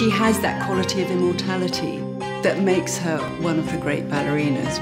she has that quality of immortality that makes her one of the great ballerinas.